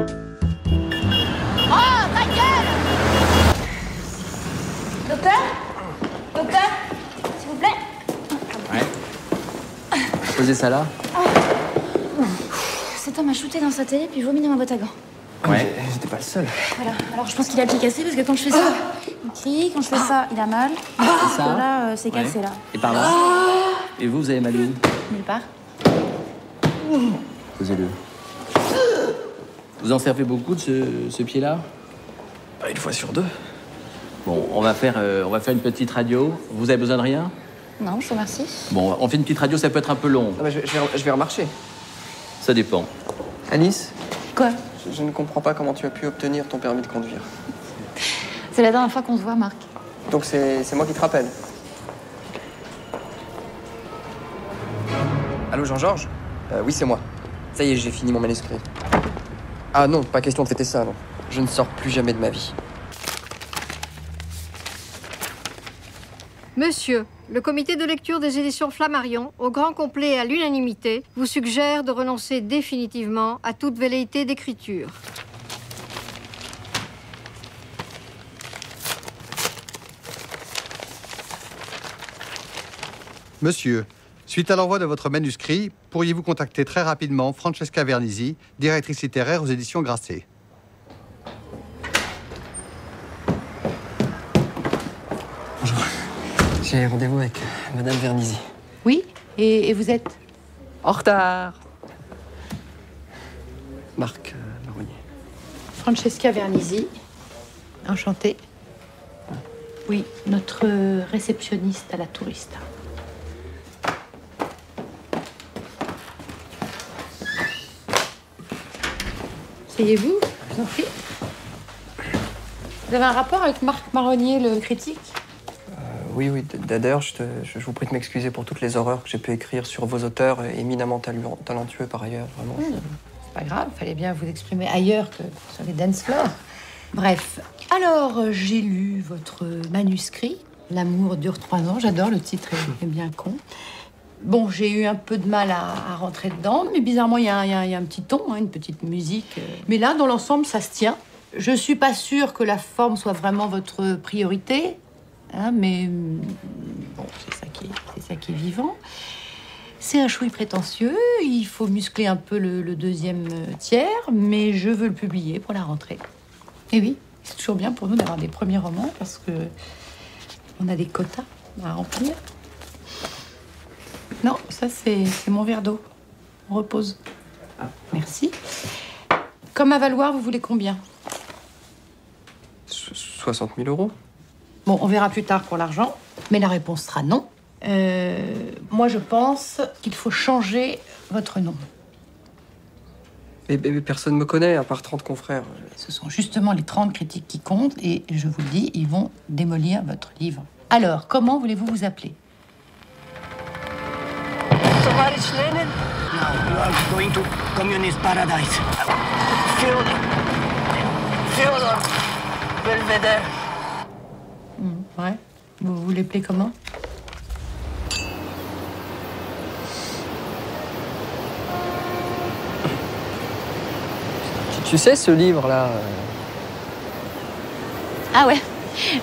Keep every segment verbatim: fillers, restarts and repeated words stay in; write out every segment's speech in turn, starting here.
Oh, ta gueule! Docteur? Docteur? S'il vous plaît? Ouais. Posez ça là. Oh. Cet homme a shooté dans sa télé puis vomi dans ma boîte à gants. Ouais, j'étais pas le seul. Voilà, alors je pense qu'il a le pied cassé parce que quand je fais ça, oh, il crie, quand je fais ça, il a mal. Ah, c'est ça. Là, euh, c'est cassé, ouais, là. Et par là? Oh. Et vous, vous avez mal où? Nulle part. Posez-le. Vous en servez beaucoup de ce, ce pied-là? Bah, une fois sur deux. Bon, on va, faire, euh, on va faire une petite radio. Vous avez besoin de rien? Non, je vous remercie. Bon, on fait une petite radio, ça peut être un peu long. Ah bah, je, vais, je vais remarcher. Ça dépend. Alice? Quoi? je, je ne comprends pas comment tu as pu obtenir ton permis de conduire. C'est la dernière fois qu'on se voit, Marc. Donc c'est moi qui te rappelle? Allô, Jean-Georges? Euh, oui, c'est moi. Ça y est, j'ai fini mon manuscrit. Ah non, pas question de fêter ça, non. Je ne sors plus jamais de ma vie. Monsieur, le comité de lecture des éditions Flammarion, au grand complet et à l'unanimité, vous suggère de renoncer définitivement à toute velléité d'écriture. Monsieur, suite à l'envoi de votre manuscrit, pourriez-vous contacter très rapidement Francesca Vernizzi, directrice littéraire aux éditions Grasset. Bonjour. J'ai rendez-vous avec Madame Vernizzi. Oui, et, et vous êtes en retard. Marc Maronnier. Francesca Vernizzi, enchantée. Oui, notre réceptionniste à la Tourista. Asseyez-vous, je vous en prie. Vous avez un rapport avec Marc Maronnier, le critique? euh, Oui, oui. D'ailleurs, je, je vous prie de m'excuser pour toutes les horreurs que j'ai pu écrire sur vos auteurs, éminemment talentueux par ailleurs. Vraiment. Mmh. C'est pas grave, fallait bien vous exprimer ailleurs que sur les dance floors. Bref, alors j'ai lu votre manuscrit, L'amour dure trois ans. J'adore, le titre est bien con. Bon, j'ai eu un peu de mal à, à rentrer dedans, mais bizarrement, il y, y, y a un petit ton, hein, une petite musique. Euh... Mais là, dans l'ensemble, ça se tient. Je suis pas sûre que la forme soit vraiment votre priorité, hein, mais bon, c'est ça qui est, c'est ça qui est vivant. C'est un chouï prétentieux, il faut muscler un peu le, le deuxième tiers, mais je veux le publier pour la rentrée. Et oui, c'est toujours bien pour nous d'avoir des premiers romans, parce que on a des quotas à remplir. Non, ça, c'est mon verre d'eau. On repose. Ah. Merci. Comme à Valoir, vous voulez combien? soixante mille euros. Bon, on verra plus tard pour l'argent, mais la réponse sera non. Euh, moi, je pense qu'il faut changer votre nom. Mais, mais personne ne me connaît, à part trente confrères. Ce sont justement les trente critiques qui comptent, et je vous le dis, ils vont démolir votre livre. Alors, comment voulez-vous vous appeler? Paris Lenin? No, you are going to communist paradise. Fyodor. Fyodor Beigbeder. Mmh, ouais. Vous vous l'appelez comment? Tu, tu sais ce livre-là? Ah ouais.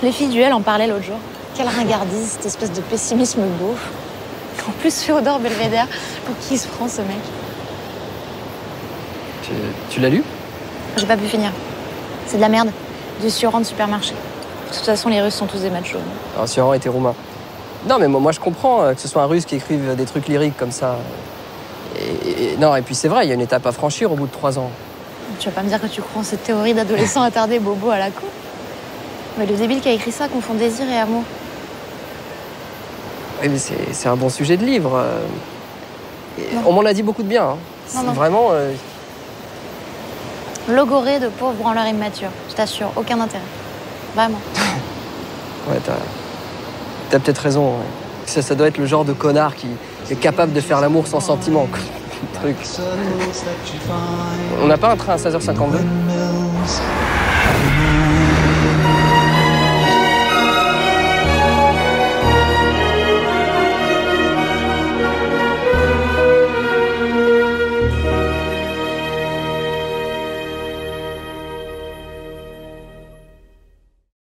Les filles du L en parlaient l'autre jour. Quelle ringardise, cette espèce de pessimisme beau. En plus, Frédéric Beigbeder, pour qui il se prend, ce mec? Tu, tu l'as lu? J'ai pas pu finir. C'est de la merde. Du Sioran de supermarché. De toute façon, les Russes sont tous des machos. Alors, Sioran était roumain. Non, mais moi, moi je comprends euh, que ce soit un Russe qui écrive des trucs lyriques comme ça. Et, et, non, et puis c'est vrai, il y a une étape à franchir au bout de trois ans. Tu vas pas me dire que tu crois en cette théorie d'adolescent attardé bobo à la con? Mais le débile qui a écrit ça confond désir et amour. Oui, mais c'est un bon sujet de livre. On m'en a dit beaucoup de bien. Hein. C'est vraiment... Euh... Logoré de pauvres branleurs immatures. Je t'assure, aucun intérêt. Vraiment. Ouais, t'as... T'as peut-être raison. Ouais. Ça, ça doit être le genre de connard qui est capable de faire l'amour sans sentiment. Truc. On n'a pas un train à seize heures cinquante-deux?